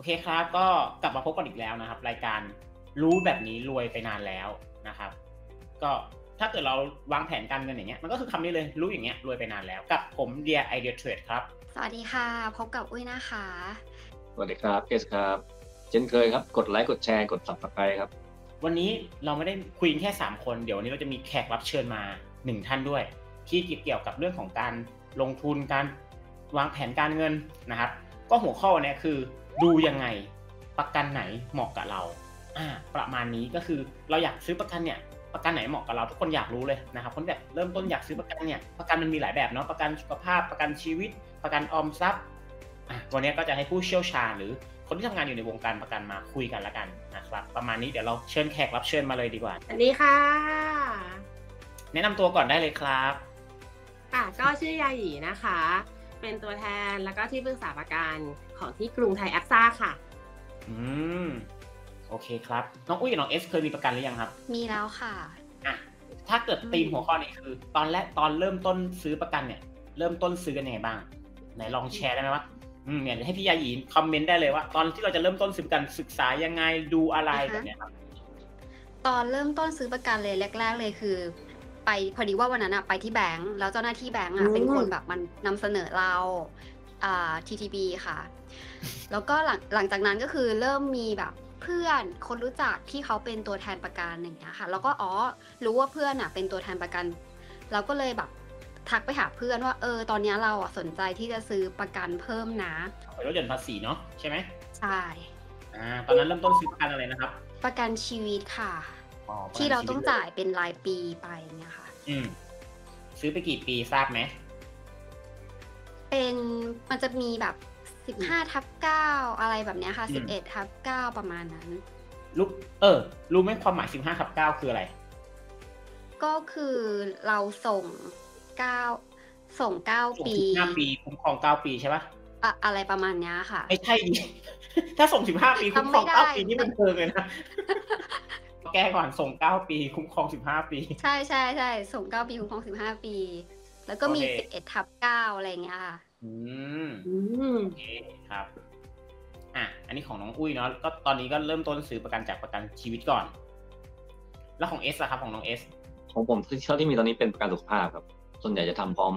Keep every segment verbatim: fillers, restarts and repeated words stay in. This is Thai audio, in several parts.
โอเคครับก็กลับมาพบกันอีกแล้วนะครับรายการรู้แบบนี้รวยไปนานแล้วนะครับก็ถ้าเกิดเราวางแผนการเงินอย่างเงี้ยมันก็คือคำนี้เลยรู้อย่างเงี้ยรวยไปนานแล้วกับผมเดียไอเดียเทรดครับสวัสดีค่ะพบกับอุ้ยนะคะสวัสดีครับเอสครับเช่นเคยครับกดไลค์กดแชร์กด Subscribe ครับวันนี้เราไม่ได้คุยแค่สามคนเดี๋ยววันนี้เราจะมีแขกรับเชิญมาหนึ่งท่านด้วยที่เกี่ยวกับเรื่องของการลงทุนการวางแผนการเงินนะครับก็หัวข้อเนี่ยคือดูยังไงประกันไหนเหมาะกับเราอ่าประมาณนี้ก็คือเราอยากซื้อประกันเนี่ยประกันไหนเหมาะกับเราทุกคนอยากรู้เลยนะครับคนแบบเริ่มต้นอยากซื้อประกันเนี่ยประกันมันมีหลายแบบเนาะประกันสุขภาพประกันชีวิตประกันออมทรัพย์อ่ะวันนี้ก็จะให้ผู้เชี่ยวชาญหรือคนที่ทำงานอยู่ในวงการประกันมาคุยกันละกันนะครับประมาณนี้เดี๋ยวเราเชิญแขกรับเชิญมาเลยดีกว่าสวัสดีค่ะแนะนำตัวก่อนได้เลยครับอ่ะก็ชื่อยาหยีนะคะเป็นตัวแทนแล้วก็ที่ปรึกษาประกันของที่กรุงไทยแอคซ่าค่ะอืมโอเคครับน้องอุ้ยน้องเอสเคยมีประกันหรือยังครับมีแล้วค่ะอ่ะถ้าเกิดตีมหัวข้อนี้คือตอนแรกตอนเริ่มต้นซื้อประกันเนี่ยเริ่มต้นซื้อกันยังไงบ้างไหนลองแชร์ได้ไหมว่าอืมเนี่ยให้พี่ยาหยีคอมเมนต์ได้เลยว่าตอนที่เราจะเริ่มต้นซื้อประกันศึกษายังไงดูอะไรแบบเนี้ยครับตอนเริ่มต้นซื้อประกันเลยแรกๆเลยคือไปพอดีว่าวันนั้นอะไปที่แบงค์แล้วเจ้าหน้าที่แบงค์อะเป็นคนแบบมันนำเสนอเราอ่า ที ที บี ค่ะแล้วก็หลังหลังจากนั้นก็คือเริ่มมีแบบเพื่อนคนรู้จักที่เขาเป็นตัวแทนประกันอย่างเงี้ยค่ะแล้วก็อ๋อรู้ว่าเพื่อนอะเป็นตัวแทนประกันเราก็เลยแบบทักไปหาเพื่อนว่าเออตอนนี้เราอะสนใจที่จะซื้อประกันเพิ่มนะลดหย่อนภาษีเนาะใช่ไหมใช่อ่าตอนนั้นเริ่มต้นซื้อประกันอะไรนะครับประกันชีวิตค่ะที่เราต้องจ่ายเป็นรายปีไปเนี่ยค่ะอืมซื้อไปกี่ปีทราบไหมเป็นมันจะมีแบบสิบห้าทับเก้าอะไรแบบเนี้ยค่ะสิบเอ็ดทับเก้าประมาณนั้นรู้เออรู้ไหมความหมายสิบห้าทับเก้าคืออะไรก็คือเราส่งเก้าส่งเก้าปีสิบห้าปีคุ้มครองเก้าปีใช่ปะอะอะไรประมาณนี้ค่ะไม่ใช่ถ้าส่งสิบห้าปีคุ้มครองเก้าปีนี่มันเกินเลยนะแก้ก่อนส่งเก้าปีคุ้มครองสิบห้าปีใช่ใช่ใช่ส่งเก้าปีคุ้มครองสิบห้าปีแล้วก็มีสิบเอ็ดทับเก้าอะไรอย่างเงี้ยค่ะอืมโอเคครับอ่ะอันนี้ของน้องอุ้ยเนาะก็ตอนนี้ก็เริ่มต้นซื้อประกันจากประกันชีวิตก่อนแล้วของเอสอะครับของน้องเอสของผมที่เท่าที่มีตอนนี้เป็นประกันสุขภาพครับส่วนใหญ่จะทำพร้อม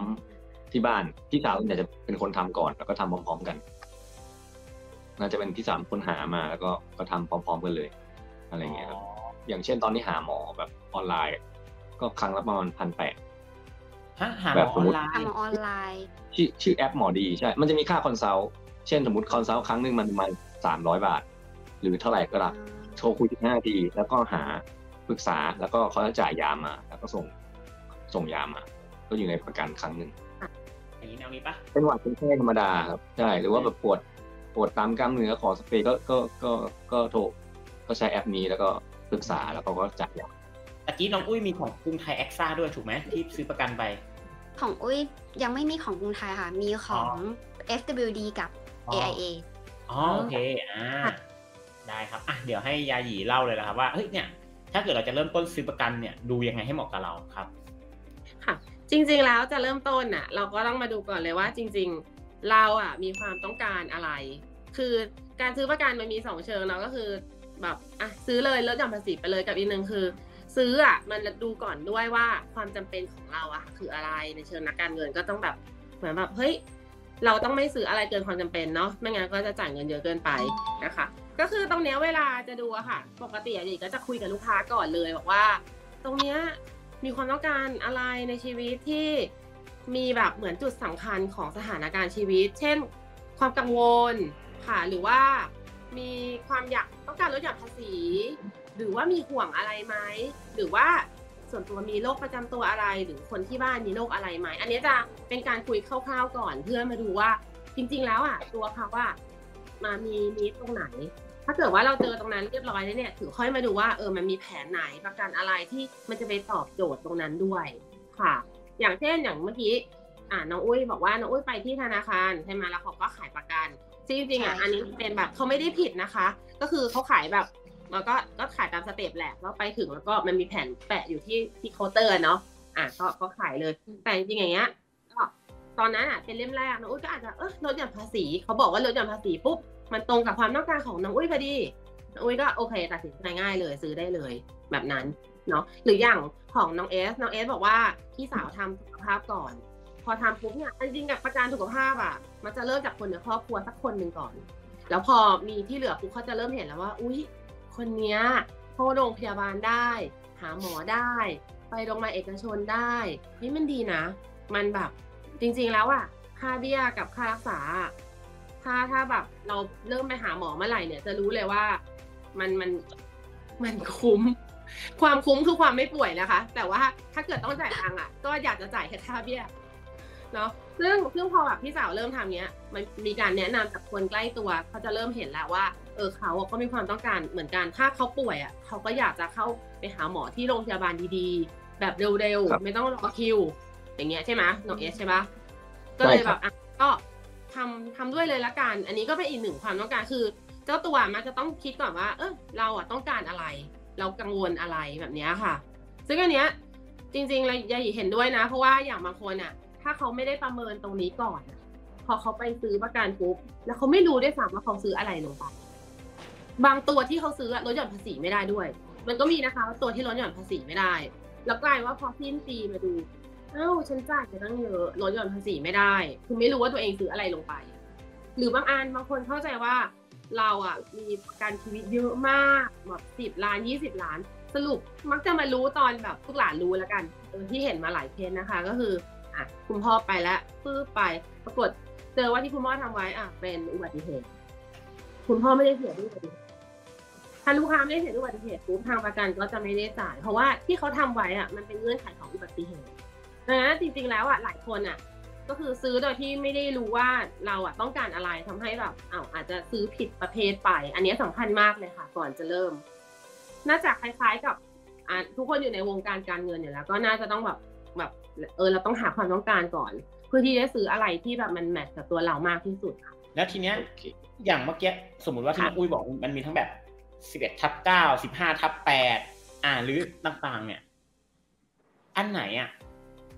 ที่บ้านพี่สาวส่วนใหญ่จะเป็นคนทำก่อนแล้วก็ทำพร้อมๆกันน่าจะเป็นพี่สามคนหามาแล้วก็ก็ทำพร้อมๆกันเลยอะไรอย่างเงี้ยครับอย่างเช่นตอนนี้หาหมอแบบออนไลน์ก็ครั้งละประมาณพันแปดแบบสมมติหาหมอออนไลน์ชื่อชื่อแอปหมอดีใช่มันจะมีค่าคอนซัลท์เช่นสมมติคอนซัลท์ครั้งหนึ่งมันประมาณสามร้อยบาทหรือเท่าไหร่ก็ได้โทรคุยห้านาทีแล้วก็หาปรึกษาแล้วก็เขาจะจ่ายยามาแล้วก็ส่งส่งยามาก็อยู่ในประกันครั้งหนึ่งอย่างนี้แนวนี้ปะเป็นหวัดเป็นแค่ธรรมดาครับใช่หรือว่าแบบปวดปวดตามกล้ามเนื้อขอสเปรย์ก็ก็ก็ก็โทรก็ใช้แอปนี้แล้วก็ศึกษาแล้วเขาก็จัดอย่างตะกี้น้องอุ้ยมีของกรุงไทยแอคซ่าด้วยถูกไหมที่ซื้อประกันไปของอุ้ยยังไม่มีของกรุงไทยค่ะมีของ เอฟ ดับเบิลยู ดี กับ เอ ไอ เอ อ๋อโอเคอ่าได้ครับอ่ะเดี๋ยวให้ยาหยีเล่าเลยนะครับว่าเฮ้ยเนี่ยถ้าเกิดเราจะเริ่มต้นซื้อประกันเนี่ยดูยังไงให้เหมาะกับเราครับค่ะจริงๆแล้วจะเริ่มต้นอ่ะเราก็ต้องมาดูก่อนเลยว่าจริงๆเราอ่ะมีความต้องการอะไรคือการซื้อประกันมันมีสองเชิงเนาะก็คือแบบอ่ะซื้อเลยลดหย่อนภาษีไปเลยกับอีกหนึ่งคือซื้ออ่ะมันดูก่อนด้วยว่าความจำเป็นของเราอ่ะคืออะไรในเชิงนักการเงินก็ต้องแบบเหมือนแบบเฮ้ยเราต้องไม่ซื้ออะไรเกินความจำเป็นเนาะไม่งั้นก็จะจ่ายเงินเยอะเกินไปนะคะก็คือตรงเนี้ยเวลาจะดูอะค่ะปกติอะดิก็จะคุยกับลูกค้าก่อนเลยบอกว่าตรงเนี้ยมีความต้องการอะไรในชีวิตที่มีแบบเหมือนจุดสำคัญของสถานการณ์ชีวิตเช่นความกังวลค่ะหรือว่ามีความอยากต้องการลดหย่อนภาษีหรือว่ามีห่วงอะไรไหมหรือว่าส่วนตัวมีโรคประจำตัวอะไรหรือคนที่บ้านมีโรคอะไรไหมอันนี้จะเป็นการคุยคร่าวๆก่อนเพื่อมาดูว่าจริงๆแล้วอ่ะตัวเขาว่ามามีนิดตรงไหนถ้าเกิดว่าเราเจอตรงนั้นเรียบร้อยแล้วเนี่ยถึงค่อยมาดูว่าเออมันมีแผนไหนประกันอะไรที่มันจะไปตอบโจทย์ตรงนั้นด้วยค่ะอย่างเช่นอย่างเมื่อกี้อ่าน้องอุ้ยบอกว่าน้องอุ้ยไปที่ธนาคารใช่ไหมแล้วเขาก็ขายประกันจริงๆอ่ะอันนี้เป็นแบบเขาไม่ได้ผิดนะคะก็คือเขาขายแบบแล้วก็ก็ขายตามสเต็ปแหละว่าไปถึงแล้วก็มันมีแผ่นแปะอยู่ที่ที่เคาน์เตอร์เนาะอ่ะก็ก็ขายเลยแต่จริงๆอย่างเงี้ยก็ตอนนั้นอ่ะเป็นเล่มแรกนะอุ้ยก็อาจจะเออลดหย่อนภาษีเขาบอกว่าลดหย่อนภาษีปุ๊บ มันตรงกับความต้องการของน้องอุ้ยพอดีน้องอุ้ยก็โอเคตัดสินใจง่ายเลยซื้อได้เลยแบบนั้นเนาะหรืออย่างของน้องเอสน้องเอสบอกว่าพี่สาวทำสุขภาพก่อนพอทำปุ๊บเนี่ยจริงๆกับประกันสุขภาพอ่ะมันจะเริ่มจากคนในครอบครัวสักคนหนึ่งก่อนแล้วพอมีที่เหลือปุ๊บเขาจะเริ่มเห็นแล้วว่าอุ้ยคนเนี้ยเข้าโรงพยาบาลได้หาหมอได้ไปโรงพยาบาลเอกชนได้เฮ้ยมันดีนะมันแบบจริงๆแล้วอ่ะค่าเบี้ยกับค่ารักษาถ้าถ้าแบบเราเริ่มไปหาหมอเมื่อไหร่เนี่ยจะรู้เลยว่ามันมันมันคุ้มความคุ้มคือความไม่ป่วยนะคะแต่ว่าถ้าเกิดต้องจ่ายตังค์อ่ะก็อยากจะจ่ายแค่ค่าเบี้ยเนาะซึ่งซึ่งพอแบบพี่สาวเริ่มทำเนี้ยมันมีการแนะนำจากคนใกล้ตัวเขาจะเริ่มเห็นแล้วว่าเออเขาก็มีความต้องการเหมือนกันถ้าเขาป่วยอ่ะเขาก็อยากจะเข้าไปหาหมอที่โรงพยาบาลดีๆแบบเร็วๆไม่ต้องรอคิวอย่างเงี้ยใช่ไหมน้องเอสใช่ปะก็เลยแบบก็ทำทำด้วยเลยละกันอันนี้ก็เป็นอีกหนึ่งความต้องการคือเจ้าตัวมันจะต้องคิดก่อนว่าเออเราอ่ะต้องการอะไรเรากังวลอะไรแบบนี้ค่ะซึ่งอันเนี้ยจริงๆเราอย่าเห็นด้วยนะเพราะว่าอย่างบางคนอ่ะถ้าเขาไม่ได้ประเมินตรงนี้ก่อนพอเขาไปซื้อประกันปุ๊บแล้วเขาไม่รู้ด้วยซ้ำว่าเขาซื้ออะไรลงไปบางตัวที่เขาซื้อลดหย่อนภาษีไม่ได้ด้วยมันก็มีนะคะตัวที่ลดหย่อนภาษีไม่ได้แล้วกลายว่าพอสิ้นปีมาดูเอ้าฉันจ่ายไปตั้งเยอะลดหย่อนภาษีไม่ได้คือไม่รู้ว่าตัวเองซื้ออะไรลงไปหรือบางอันบางคนเข้าใจว่าเราอ่ะมีประกันชีวิตเยอะมากแบบสิบล้านยี่สิบล้านสรุปมักจะมารู้ตอนแบบลูกหลานรู้แล้วกันที่เห็นมาหลายเคสนะคะก็คืออ่ะคุณพ่อไปแล้วปื้อไปปรากฏเจอว่าที่คุณพ่อทำไว้อ่ะเป็นอุบัติเหตุคุณพ่อไม่ได้เสียด้วยถ้าลูกค้าไม่ได้เสียด้วยอุบัติเหตุปุ๊บทางประกันก็จะไม่ได้จ่ายเพราะว่าที่เขาทำไว้อ่ะมันเป็นเงื่อนไขของอุบัติเหตุนะจริงๆแล้วอ่ะหลายคนอ่ะก็คือซื้อโดยที่ไม่ได้รู้ว่าเราอ่ะต้องการอะไรทำให้แบบอ้าวอาจจะซื้อผิดประเภทไปอันนี้สำคัญมากเลยค่ะก่อนจะเริ่มน่าจะคล้ายๆกับอ่ะทุกคนอยู่ในวงการการเงินอยู่แล้วก็น่าจะต้องแบบแบบเออเราต้องหาความต้องการก่อนเพื่อที่จะซื้ออะไรที่แบบมันแมทกับตัวเรามากที่สุดค่ะแล้วทีเนี้ยอย่างเมื่อกี้สมมุติว่าที่อุ้ยบอกมันมีทั้งแบบสิบเอ็ดทับเก้าสิบห้าทับแปดอ่าหรือต่างๆเนี่ยอันไหนอ่ะ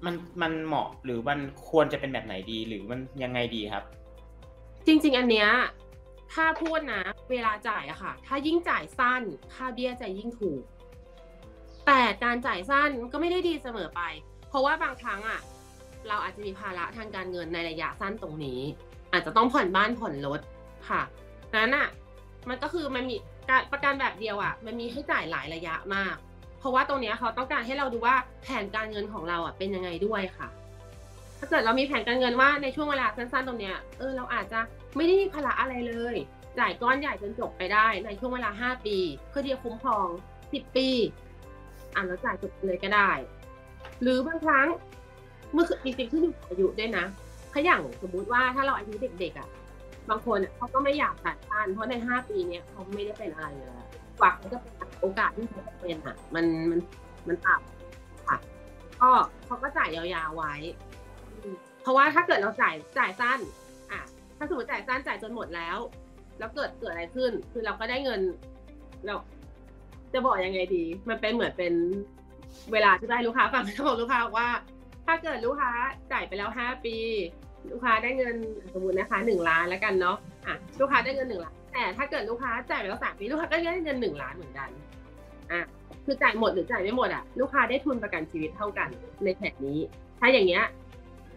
มันมันเหมาะหรือมันควรจะเป็นแบบไหนดีหรือมันยังไงดีครับจริงๆอันเนี้ยถ้าพูดนะเวลาจ่ายอะค่ะถ้ายิ่งจ่ายสั้นค่าเบี้ยจะยิ่งถูกแต่การจ่ายสั้นก็ไม่ได้ดีเสมอไปเพราะว่าบางครั้งอะเราอาจจะมีภาระทางการเงินในระยะสั้นตรงนี้อาจจะต้องผ่อนบ้านผ่อนรถค่ะนั้นอะมันก็คือมันมีการประกันแบบเดียวอะมันมีให้จ่ายหลายระยะมากเพราะว่าตรงนี้เขาต้องการให้เราดูว่าแผนการเงินของเราอ่ะเป็นยังไงด้วยค่ะถ้าเกิดเรามีแผนการเงินว่าในช่วงเวลาสั้นๆตรงเนี้ยเออเราอาจจะไม่ได้มีภาระอะไรเลยจ่ายก้อนใหญ่จนจบไปได้ในช่วงเวลาห้าปีเพื่อที่จะคุ้มครองสิบปีอ่านแล้วจ่ายจบเลยก็ได้หรือบางครั้งเมื่อจริงๆที่อยู่อายุด้วยนะถ้าอย่างสมมุติว่าถ้าเราอายุเด็กๆอ่ะบางคนเขาก็ไม่อยากจ่ายสั้นเพราะในห้าปีเนี้ยเขาไม่ได้เป็นอะไรเลยกว่าเขาจะเป็นโอกาสที่เขาจะเป็นอ่ะมันมันมันต่ำค่ะก็เขาก็จ่ายยาวๆไว้เพราะว่าถ้าเกิดเราจ่ายจ่ายสั้นอ่ะถ้าสมมติจ่ายสั้นจ่ายจนหมดแล้วแล้วเกิดเกิดอะไรขึ้นคือเราก็ได้เงินเราจะบอกยังไงดีมันเป็นเหมือนเป็นเวลาที่ได้ลูกค้าฟังจะบอกลูกค้าว่าถ้าเกิดลูกค้าจ่ายไปแล้วห้าปีลูกค้าได้เงินสมมตินะคะหนึ่งล้านแล้วกันเนาะอ่ะลูกค้าได้เงินหนึ่งล้านแต่ถ้าเกิดลูกค้าจ่ายไปแล้วสามปีลูกค้าก็ได้เงินหนึ่งล้านเหมือนกันอ่ะคือจ่ายหมดหรือจ่ายไม่หมดอ่ะลูกค้าได้ทุนประกันชีวิตเท่ากันในแผนนี้ถ้าอย่างเงี้ย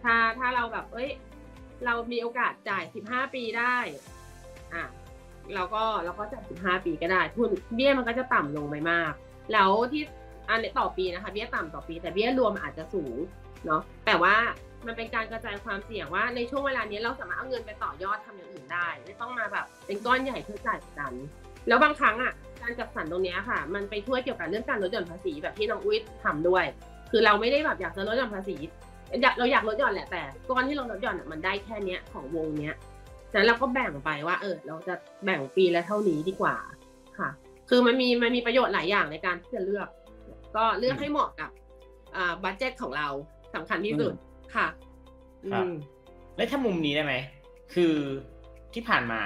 ถ้าถ้าเราแบบเอ้ยเรามีโอกาสจ่ายสิบห้าปีได้อ่ะเราก็เราก็จ่ายสิบห้าปีก็ได้ทุนเบี้ยมันก็จะต่ำลงไปมากแล้วที่อันต่อปีนะคะเบี้ยต่ำต่อปีแต่เบี้ยรวมอาจจะสูงเนาะแต่ว่ามันเป็นการกระจายความเสี่ยงว่าในช่วงเวลานี้เราสามารถเอาเงินไปต่อยอดทำอย่างอื่นได้ไม่ต้องมาแบบเป็นก้อนใหญ่เพื่อจ่ายกันแล้วบางครั้งอ่ะการจัดสรรตรงนี้ค่ะมันไปช่วยเกี่ยวกับเรื่องการลดหย่อนภาษีแบบที่น้องอุ้ยทำด้วยคือเราไม่ได้แบบอยากจะลดหย่อนภาษีเราอยากลดหย่อนแหละแต่ก้อนที่เราลดหย่อนอ่ะมันได้แค่เนี้ยของวงเนี้ยฉะนั้นเราก็แบ่งไปว่าเออเราจะแบ่งปีละเท่านี้ดีกว่าค่ะคือมันมีมันมีประโยชน์หลายอย่างในการที่จะเลือกก็เลือกให้เหมาะกับอ่าบัดเจ็ตของเราสำคัญที่สุดค่ะครับแล้วถ้ามุมนี้ได้ไหมคือที่ผ่านมา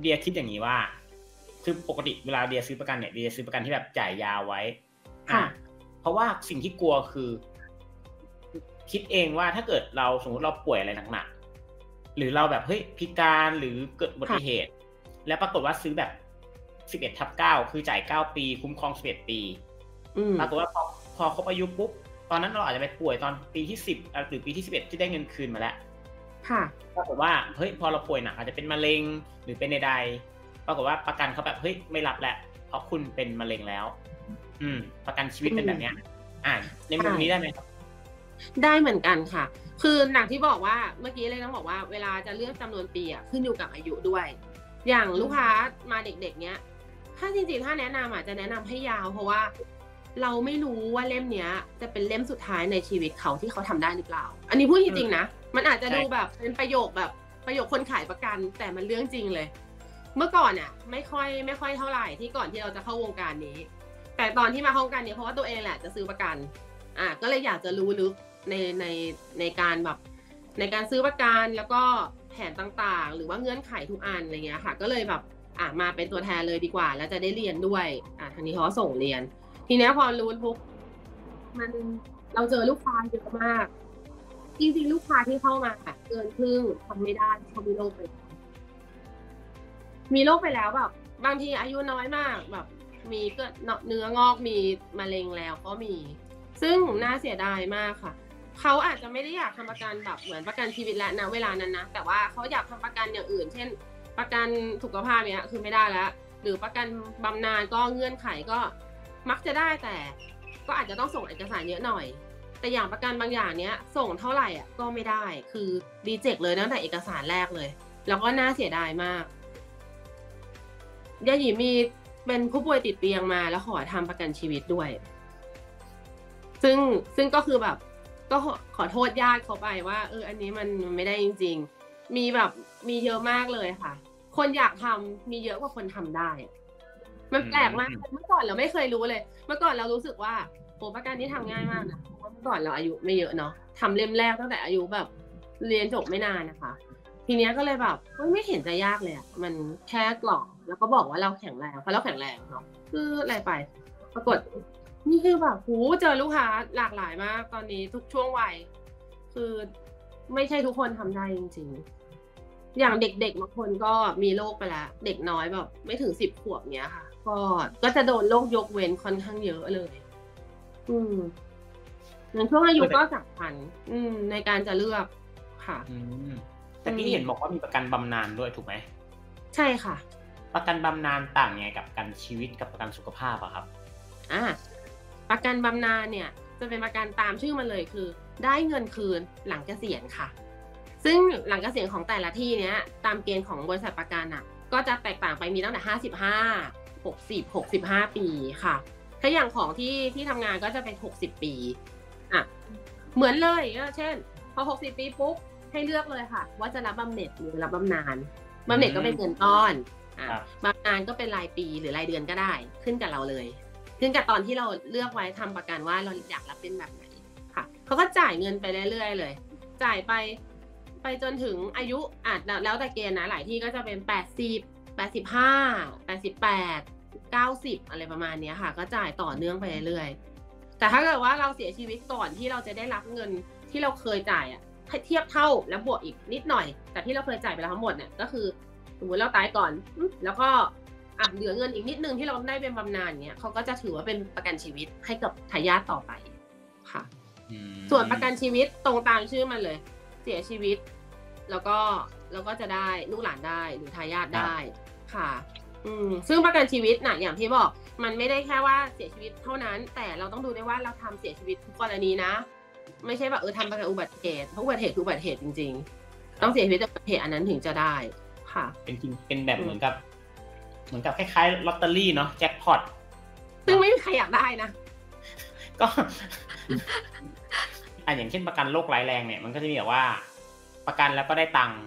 เดียคิดอย่างนี้ว่าคือปกติเวลาเดียซื้อประกันเนี่ยเดียซื้อประกันที่แบบจ่ายยาวไว้ค่ะเพราะว่าสิ่งที่กลัวคือคิดเองว่าถ้าเกิดเราสมมติเราป่วยอะไรหนักๆหรือเราแบบเฮ้ยพิการหรือเกิดอุบัติเหตุ แล้วปรากฏว่าซื้อแบบสิบเอ็ดทับเก้าคือจ่ายเก้าปีคุ้มครองสิบเอ็ดปีปรากฏว่าพอพอครบอายุปุ๊บตอนนั้นเราอาจจะไปป่วยตอนปีที่สิบหรือปีที่สิบเอ็ดที่ได้เงินคืนมาแล้วค่ะปรากฏว่าเฮ้ยพอเราป่วยหนักอาจจะเป็นมะเร็งหรือเป็นใดๆปรากฏว่าประกันเขาแบบเฮ้ยไม่รับแหละเพราะคุณเป็นมะเร็งแล้วอืมประกันชีวิตเป็นแบบเนี้ยอ่าในมุมนี้ได้ไหมครับได้เหมือนกันค่ะคือหนักที่บอกว่าเมื่อกี้เลยต้องบอกว่าเวลาจะเลือกจำนวนปีอ่ะขึ้นอยู่กับอายุด้วยอย่างลูกค้ามาเด็กๆเนี้ยถ้าจริงๆถ้าแนะนำอาจจะแนะนำให้ยาวเพราะว่าเราไม่รู้ว่าเล่มเนี้ยจะเป็นเล่มสุดท้ายในชีวิตเขาที่เขาทำได้หรือเปล่าอันนี้พูดจริงๆนะมันอาจจะดูแบบเป็นประโยคแบบประโยคคนขายประกันแต่มันเรื่องจริงเลยเมื่อก่อนอ่ะไม่ค่อยไม่ค่อยเท่าไหร่ที่ก่อนที่เราจะเข้าวงการนี้แต่ตอนที่มาเข้าวงการนี้เพราะว่าตัวเองแหละจะซื้อประกันอ่ะก็เลยอยากจะรู้ลึกในในในการแบบในการซื้อประกันแล้วก็แผนต่างๆหรือว่าเงื่อนไขทุกอันอะไรเงี้ยค่ะก็เลยแบบอ่ะมาเป็นตัวแทนเลยดีกว่าแล้วจะได้เรียนด้วยอ่ะทางนี้เขาส่งเรียนทีนี้พอรู้ปุ๊บมันเราเจอลูกค้าเยอะมากจริงๆลูกค้าที่เข้ามาค่ะเกินครึ่งทำไม่ได้เขามีโรคไปมีโรคไปแล้วแบบบางทีอายุน้อยมากแบบมีก็เนื้องอกมีมะเร็งแล้วก็มีซึ่งน่าเสียดายมากค่ะเขาอาจจะไม่ได้อยากทำประกันแบบเหมือนประกันชีวิตและนะเวลานั้นนะแต่ว่าเขาอยากทำประกันอย่างอื่นเช่นประกันสุขภาพเนี่ยคือไม่ได้แล้วหรือประกันบำนาญก็เงื่อนไขก็มักจะได้แต่ก็อาจจะต้องส่งเอกสารเยอะหน่อยแต่อย่างประกันบางอย่างเนี้ยส่งเท่าไหร่อ่ะก็ไม่ได้คือรีเจ็คเลยตั้งแต่เอกสารแรกเลยแล้วก็น่าเสียดายมากย่าหยีมีเป็นผู้ป่วยติดเตียงมาแล้วขอทำประกันชีวิตด้วยซึ่งซึ่งก็คือแบบก็ขอโทษญาติเขาไปว่าเอออันนี้มันไม่ได้จริงๆมีแบบมีเยอะมากเลยค่ะคนอยากทำมีเยอะกว่าคนทำได้มันแปลกมากเมื่อก่อนเราไม่เคยรู้เลยเมื่อก่อนเรารู้สึกว่าโอ้ประกันนี้ทำง่ายมากนะเพราะว่าเมื่อก่อนเราอายุไม่เยอะเนาะทำเล่มแรกตั้งแต่อายุแบบเรียนจบไม่นานนะคะทีเนี้ยก็เลยแบบไม่เห็นจะยากเลยอะมันแค่กรอกแล้วก็บอกว่าเราแข็งแรงเพราะเราแข็งแรงเนาะคืออะไรไปปรากฏนี่คือแบบโหเจอลูกค้าหลากหลายมากตอนนี้ทุกช่วงวัยคือไม่ใช่ทุกคนทำได้จริงๆอย่างเด็กๆบางคนก็มีโรคไปแล้วเด็กน้อยแบบไม่ถึงสิบขวบเนี้ยค่ะก็ก็จะโดนโรคยกเว้นค่อนข้างเยอะเลยอืมในช่วงอายุก็สำคัญอืมในการจะเลือกค่ะอืมแต่พี่เห็นบอกว่ามีประกันบำนาญด้วยถูกไหมใช่ค่ะประกันบำนาญต่างยังไงกับประกันชีวิตกับประกันสุขภาพอะครับอ่าประกันบำนาญเนี่ยจะเป็นประกันตามชื่อมันเลยคือได้เงินคืนหลังเกษียณค่ะซึ่งหลังเกษียณของแต่ละที่เนี้ยตามเกณฑ์ของบริษัทประกันอะก็จะแตกต่างไปมีตั้งแต่ห้าสิบห้าหกสิบหกสิบห้าปีค่ะถ้าอย่างของที่ที่ทำงานก็จะเป็นหกสิบปีอ่ะเหมือนเลยก็เช่นพอหกสิบปีปุ๊บให้เลือกเลยค่ะว่าจะรับบำเหน็จหรือรับบำนาญบำเหน็จก็เป็นเงินต้อนอ่ะบำนาญก็เป็นรายปีหรือรายเดือนก็ได้ขึ้นกับเราเลยขึ้นกับตอนที่เราเลือกไว้ทำประกันว่าเราอยากรับเป็นแบบไหนค่ะเขาก็จ่ายเงินไปเรื่อยๆเลยจ่ายไปไปจนถึงอายุอาจแล้วแต่เกณฑ์นะหลายที่ก็จะเป็นแปดสิบ แปดสิบห้า แปดสิบแปดเก้าสิบอะไรประมาณนี้ค่ะก็จ่ายต่อเนื่องไปเรื่อยๆแต่ถ้าเกิดว่าเราเสียชีวิตก่อนที่เราจะได้รับเงินที่เราเคยจ่ายอ่ะเทียบเท่าแล้วบวกอีกนิดหน่อยแต่ที่เราเคยจ่ายไปแล้วทั้งหมดเนี่ยก็คือสมมติเราตายก่อนแล้วก็อ่ะเหลือเงินอีกนิดนึงที่เราได้เป็นบำนาญเนี่ยเขาก็จะถือว่าเป็นประกันชีวิตให้กับทายาทต่อไปค่ะส่วนประกันชีวิตตรงตามชื่อมันเลยเสียชีวิตแล้วก็แล้วก็จะได้ลูกหลานได้หรือทายาทได้ค่ะซึ่งประกันชีวิตน่ะอย่างที่บอกมันไม่ได้แค่ว่าเสียชีวิตเท่านั้นแต่เราต้องดูด้วยว่าเราทำเสียชีวิตทุกกรณีนะไม่ใช่แบบเออทำประกันอุบัติเหตุเพราะอุบัติเหตุอุบัติเหตุจริงๆต้องเสียชีวิตจากอุบัติเหตุอันนั้นถึงจะได้ค่ะเป็นจริงเป็นแบบเหมือนกับเหมือนกับคล้ายๆลอตเตอรี่เนาะแจ็คพอตซึ่งไม่มีใครอยากได้นะก็อ่ะอย่างเช่นประกันโรคร้ายแรงเนี่ยมันก็จะมีแบบว่าประกันแล้วก็ได้ตังค์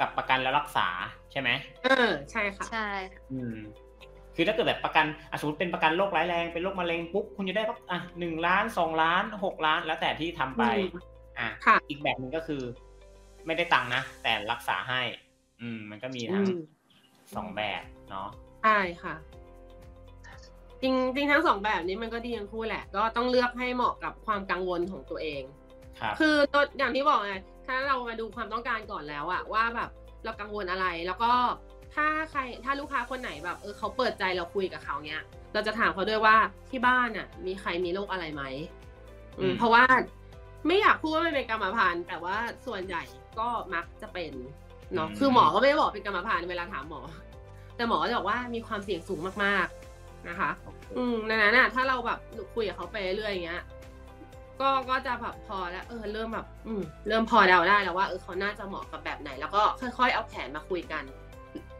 กับประกันแล้วรักษาใช่ไหมเออใช่ค่ะใช่อืมคือถ้าเกิดแบบประกันสมมติเป็นประกันโรคร้ายแรงเป็นโรคมะเร็งปุ๊บคุณจะได้ประกันหนึ่งล้านสองล้านหกล้านแล้วแต่ที่ทำไปอ่ะอีกแบบหนึ่งก็คือไม่ได้ตังค์นะแต่รักษาให้อืมมันก็มีทั้งสองแบบเนาะใช่ค่ะจริงจริงทั้งสองแบบนี้มันก็ดีทั้งคู่แหละก็ต้องเลือกให้เหมาะกับความกังวลของตัวเองคือตัวอย่างที่บอกไงถ้าเรามาดูความต้องการก่อนแล้วอะว่าแบบเรากังวลอะไรแล้วก็ ถ้าใครถ้าลูกค้าคนไหนแบบเออเขาเปิดใจเราคุยกับเขาเนี้ยเราจะถามเขาด้วยว่าที่บ้านอ่ะมีใครมีโรคอะไรไหมอืมเพราะว่าไม่อยากพูดว่ามันเป็นกรรมพันธุ์แต่ว่าส่วนใหญ่ก็มักจะเป็นเนาะคือหมอก็ไม่บอกเป็นกรรมพันธุ์เวลาถามหมอแต่หมอจะบอกว่ามีความเสี่ยงสูงมากๆนะคะอืมนั่นน่ะถ้าเราแบบคุยกับเขาไปเรื่อยอย่างเงี้ยก็ก็จะแบบพอแล้วเออเริ่มแบบอืมเริ่มพอเดาได้แล้วว่าเออเขาน่าจะเหมาะกับแบบไหนแล้วก็ค่อยๆเอาแผนมาคุยกัน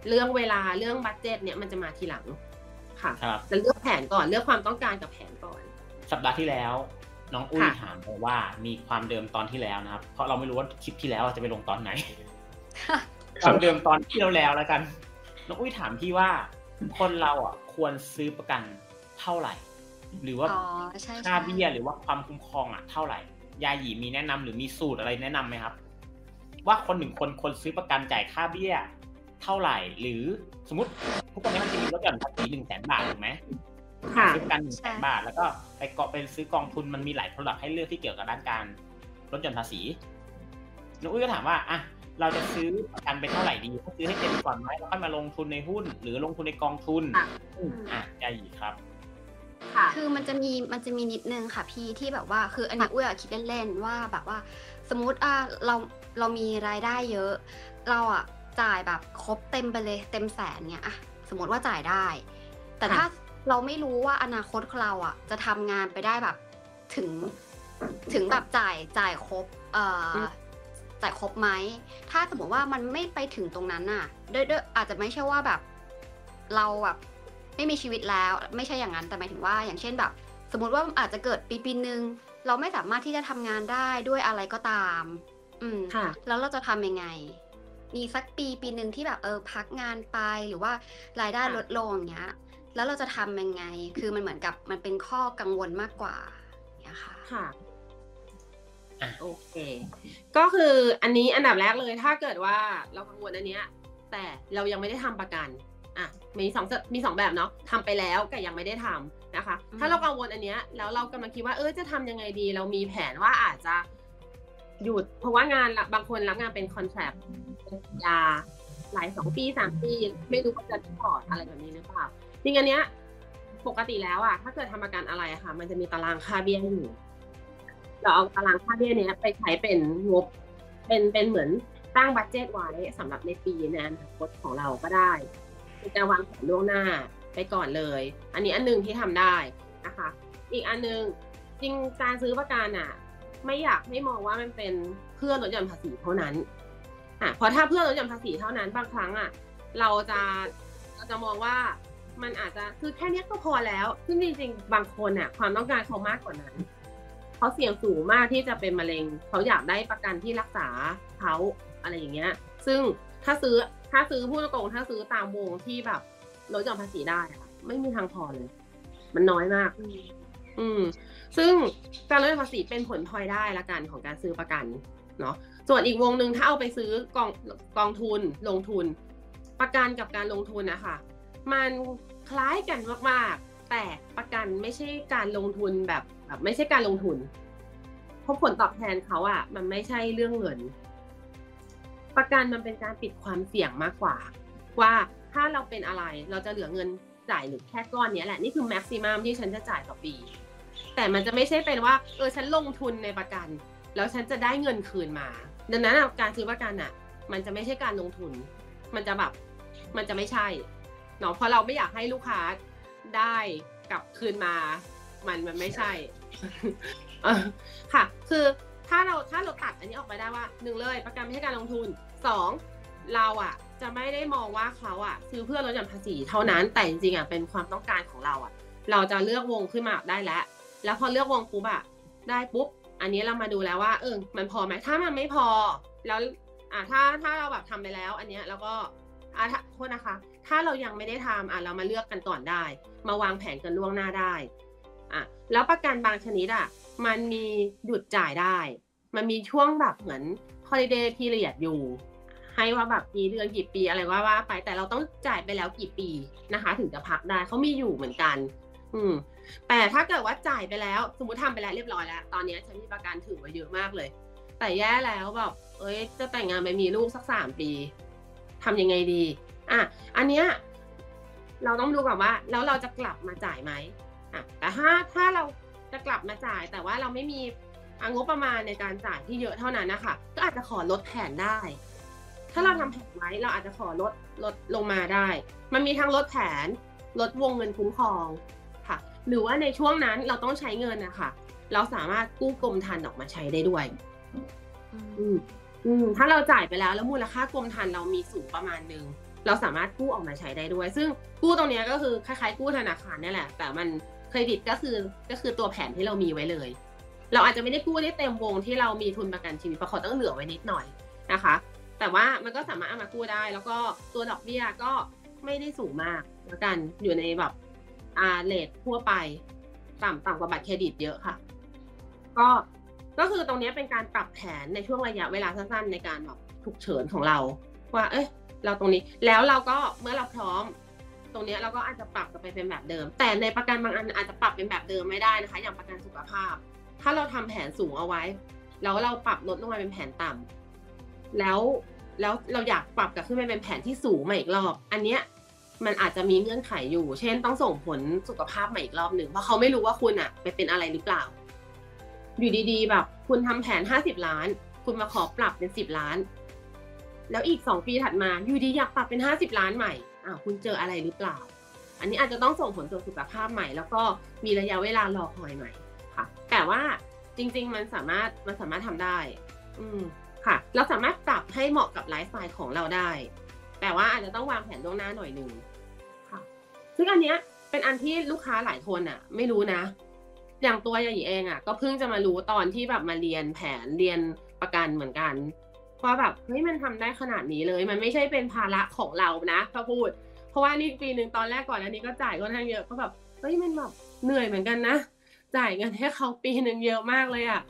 เรื่องเวลาเรื่องบัดเจ็ตเนี่ยมันจะมาทีหลังค่ะจะเลือกแผนก่อนเลือกความต้องการกับแผนก่อนสัปดาห์ที่แล้วน้องอุ้ยถามบอกว่ามีความเดิมตอนที่แล้วนะครับเพราะเราไม่รู้ว่าคลิปที่แล้วจะไปลงตอนไหนความเดิมตอนที่เราแล้วแล้วกันน้องอุ้ยถามพี่ว่าคนเราอ่ะควรซื้อประกันเท่าไหร่หรือว่าค่าเบี้ยหรือว่าความคุ้มครองอ่ะเท่าไหร่ยาหยีมีแนะนำหรือมีสูตรอะไรแนะนํำไหมครับว่าคนหนึ่งคนคนซื้อประกันจ่ายค่าเบี้ยเท่าไหร่หรือสมมติทุกคนนี้มันจะมีรถยนต์ภาษีหนึ่งแสนบาทถูกไหมซื้อประกันหนึ่งแสนบาทแล้วก็ไปเกาะเป็นซื้อกองทุนมันมีหลายผลักให้เลือกที่เกี่ยวกับด้านการรถยนต์ภาษีน้องอุ้ยก็ถามว่าอ่ะเราจะซื้อประกันไปเท่าไหร่ดีซื้อให้เต็มก่อนไหมแล้วค่อยมาลงทุนในหุ้นหรือลงทุนในกองทุนอ่ะยาหยีครับคือมันจะมีมันจะมีนิดนึงค่ะพี่ที่แบบว่าคืออันนี้อุ้ยคิดเล่นๆว่าแบบว่าสมมติอ่ะเราเรามีรายได้เยอะเราอ่ะจ่ายแบบครบเต็มไปเลยเต็มแสนเนี้ยอ่ะสมมติว่าจ่ายได้แต่ถ้าเราไม่รู้ว่าอนาคตเราอ่ะจะทำงานไปได้แบบถึงถึงแบบจ่ายจ่ายครบเอ่อจ่ายครบไหมถ้าสมมติว่ามันไม่ไปถึงตรงนั้นน่ะด้วยด้วยอาจจะไม่ใช่ว่าแบบเราแบบไม่มีชีวิตแล้วไม่ใช่อย่างนั้นแต่หมายถึงว่าอย่างเช่นแบบสมมติว่าอาจจะเกิดปีปีหนึ่งเราไม่สามารถที่จะทำงานได้ด้วยอะไรก็ตามอืมแล้วเราจะทำยังไงมีสักปีปีหนึ่งที่แบบเออพักงานไปหรือว่ารายได้ลดลงเงี้ยแล้วเราจะทำยังไงคือมันเหมือนกับมันเป็นข้อกังวลมากกว่าเนี่ยค่ะค่ะโอเคก็คืออันนี้อันดับแรกเลยถ้าเกิดว่าเรากังวลอันเนี้ยแต่เรายังไม่ได้ทำประกันอ่ะมีสองมีสองแบบเนาะทำไปแล้วแต่ยังไม่ได้ทำนะคะถ้าเรากังวลอันเนี้ยแล้วเรากำลังคิดว่าเออจะทำยังไงดีเรามีแผนว่าอาจจะหยุดเพราะว่างานบางคนรับงานเป็นคอนแทรคสัญญาหลายสองปีสามปีไม่รู้ว่าจะติดต่ออะไรแบบนี้หรือเปล่าจริงอันเนี้ยปกติแล้วอ่ะถ้าเกิดทำประกันอะไรอะค่ะมันจะมีตารางค่าเบี้ยอยู่เราเอาตารางค่าเบี้ยเนี้ยไปใช้เป็นงบเป็นเป็นเหมือนตั้งบัดเจ็ตไว้สำหรับในปีในอนาคตของเราก็ได้เป็นการวางแผนล่วงหน้าไปก่อนเลยอันนี้อันหนึ่งที่ทำได้นะคะอีกอันหนึ่งจริงการซื้อประกันอ่ะไม่อยากให้มองว่ามันเป็นเพื่อลดหย่อนภาษีเท่านั้นอ่ะเพราะถ้าเพื่อลดหย่อนภาษีเท่านั้นบางครั้งอ่ะเราจะเราจะมองว่ามันอาจจะคือแค่นี้ก็พอแล้วซึ่งจริงๆบางคนอ่ะความต้องการเขามากกว่านั้นเขาเสี่ยงสูงมากที่จะเป็นมะเร็งเขาอยากได้ประกันที่รักษาเขาอะไรอย่างเงี้ยซึ่งถ้าซื้อถ้าซื้อพูดตรงๆถ้าซื้อตามวงที่แบบลดหย่อนภาษีได้อะไม่มีทางพอเลยมันน้อยมากอืมซึ่งการลดหย่อนภาษีเป็นผลพลอยได้ละกันของการซื้อประกันเนาะส่วนอีกวงหนึ่งถ้าเอาไปซื้อกองกองทุนลงทุนประกันกับการลงทุนนะคะมันคล้ายกันมากๆแต่ประกันไม่ใช่การลงทุนแบบแบบไม่ใช่การลงทุนเพราะผลตอบแทนเขาอะมันไม่ใช่เรื่องเงินประกันมันเป็นการปิดความเสี่ยงมากกว่าว่าถ้าเราเป็นอะไรเราจะเหลือเงินจ่ายหรือแค่ก้อนนี้แหละนี่คือแม็กซิมัมที่ฉันจะจ่ายต่อปีแต่มันจะไม่ใช่เป็นว่าเออฉันลงทุนในประกันแล้วฉันจะได้เงินคืนมาดังนั้นการซื้อประกันอ่ะมันจะไม่ใช่การลงทุนมันจะแบบมันจะไม่ใช่เนาะเพราะเราไม่อยากให้ลูกค้าได้กลับคืนมามันมันไม่ใช่ค่ะคือถ้าเราถ้าเราตัดอันนี้ออกไปได้ว่าหนึ่งเลยประกันไม่ใช่การลงทุนสองเราอ่ะจะไม่ได้มองว่าเขาอ่ะซื้อเพื่อลดหย่อนภาษีเท่านั้นแต่จริงๆอ่ะเป็นความต้องการของเราอ่ะเราจะเลือกวงขึ้นมาได้แล้วแล้วพอเลือกวงปุ๊บอ่ะได้ปุ๊บอันนี้เรามาดูแล้วว่าเออมันพอไหมถ้ามันไม่พอแล้วอ่ะถ้าถ้าเราแบบทำไปแล้วอันเนี้ยเราก็อ่ะโทษนะคะถ้าเรายังไม่ได้ทำอ่ะเรามาเลือกกันก่อนได้มาวางแผนกันล่วงหน้าได้อ่ะแล้วประกันบางชนิดอ่ะมันมีหยุดจ่ายได้มันมีช่วงแบบเหมือนฮอลิเดย์พีเรียดอยู่ให้ว่าแบบกี่เดือนกี่ปีอะไรว่าว่าไปแต่เราต้องจ่ายไปแล้วกี่ปีนะคะถึงจะพักได้เขามีอยู่เหมือนกันอืมแต่ถ้าเกิดว่าจ่ายไปแล้วสมมติทำไปแล้วเรียบร้อยแล้วตอนนี้ฉันมีประกันถือมาเยอะมากเลยแต่แย่แล้วแบบเอ้ยจะแต่งงานไปมีลูกสักสามปีทำยังไงดี อ่ะอันเนี้ยเราต้องดูก่อนว่าแล้วเราจะกลับมาจ่ายไหมอ่ะแต่ถ้าถ้าเราจะกลับมาจ่ายแต่ว่าเราไม่มีงบประมาณในการจ่ายที่เยอะเท่านั้นนะคะก็อาจจะขอลดแผนได้ถ้าเราทำแผนไว้เราอาจจะขอลดลดลงมาได้มันมีทั้งลดแผนลดวงเงินคุ้มครองค่ะหรือว่าในช่วงนั้นเราต้องใช้เงินนะคะเราสามารถกู้กรมธรรม์ออกมาใช้ได้ด้วยอืมอืมถ้าเราจ่ายไปแล้วแล้วมูลค่ากรมธรรม์เรามีสูงประมาณนึงเราสามารถกู้ออกมาใช้ได้ด้วยซึ่งกู้ตรงนี้ก็คือคล้ายๆกู้ธนาคารนี่แหละแต่มันเครดิตก็คือก็คือตัวแผนที่เรามีไว้เลยเราอาจจะไม่ได้กู้ได้เต็มวงที่เรามีทุนประกันชีวิตประคอต้องเหลือไว้นิดหน่อยนะคะแต่ว่ามันก็สามารถเอามากู้ได้แล้วก็ตัวดอกเบี้ยก็ไม่ได้สูงมากแล้วกันอยู่ในแบบอาเรททั่วไปต่ำต่ำกว่าบัตรเครดิตเยอะค่ะก็ก็คือตรงนี้เป็นการปรับแผนในช่วงระยะเวลาสั้นๆในการแบบฉุกเฉินของเราว่าเอ้ยเราตรงนี้แล้วเราก็เมื่อเราพร้อมตรงนี้เราก็อาจจะปรับกลับไปเป็นแบบเดิมแต่ในประกันบางอันอาจจะปรับเป็นแบบเดิมไม่ได้นะคะอย่างประกันสุขภาพถ้าเราทำแผนสูงเอาไว้แล้วเราปรับลดลงมาเป็นแผนต่ำแล้วแล้วเราอยากปรับกลับขึ้นไปเป็นแผนที่สูงมาอีกรอบอันเนี้ยมันอาจจะมีเงื่อนไขอยู่เช่นต้องส่งผลสุขภาพมาอีกรอบหนึ่งเพราะเขาไม่รู้ว่าคุณอะไปเป็นอะไรหรือเปล่าอยู่ดีๆแบบคุณทำแผนห้าสิบล้านคุณมาขอปรับเป็นสิบล้านแล้วอีกสองปีถัดมาอยู่ดีอยากปรับเป็นห้าสิบล้านใหม่อ้าวคุณเจออะไรหรือเปล่าอันนี้อาจจะต้องส่งผลต่อสุขภาพใหม่แล้วก็มีระยะเวลารอคอยใหม่ค่ะแต่ว่าจริงๆมันสามารถมันสามารถทำได้อืมค่ะเราสามารถปรับให้เหมาะกับไลฟ์สไตล์ของเราได้แต่ว่าอาจจะต้องวางแผนล่วงหน้าหน่อยหนึ่งค่ะซึ่งอันเนี้ยเป็นอันที่ลูกค้าหลายคนอ่ะไม่รู้นะอย่างตัวยายีเองอ่ะก็เพิ่งจะมารู้ตอนที่แบบมาเรียนแผนเรียนประกันเหมือนกันว่าแบบเฮ้ยมันทำได้ขนาดนี้เลยมันไม่ใช่เป็นภาระของเรานะพระพูดเพราะว่านี่ปีหนึ่งตอนแรกก่อนอันนี้ก็จ่ายค่อนข้างเยอะก็แบบเฮ้ยมันแบบเหนื่อยเหมือนกันนะจ่ายเงินให้เขาปีหนึ่งเยอะมากเลยอ่ะ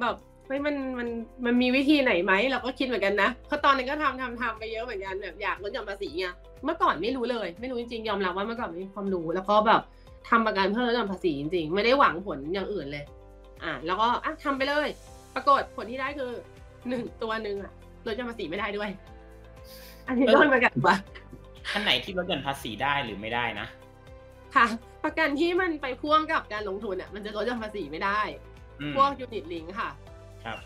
แบบเฮ้ยมันมันมันมีวิธีไหนไหมเราก็คิดเหมือนกันนะเพราะตอนนั้นก็ทำทำทำไปเยอะเหมือนกันแบบอยากลดหย่อนภาษีไงเมื่อก่อนไม่รู้เลยไม่รู้จริงๆยอมรับว่าเมื่อก่อนไม่มีความรู้แล้วก็แบบทำประกันเพื่อลดหย่อนภาษีจริงๆไม่ได้หวังผลอย่างอื่นเลยอ่ะแล้วก็อ่ะทำไปเลยปรากฏผลที่ได้คือหนึ่งตัวหนึ่งอ่ะลดหย่อนภาษีไม่ได้ด้วยอันนี้ต้องประกันปะท่านไหนที่ลดหย่อนภาษีได้หรือไม่ได้นะค่ะประกันที่มันไปพ่วงกับการลงทุนอ่ะมันจะลดหย่อนภาษีไม่ได้พวกยูนิตลิงค์ค่ะครับ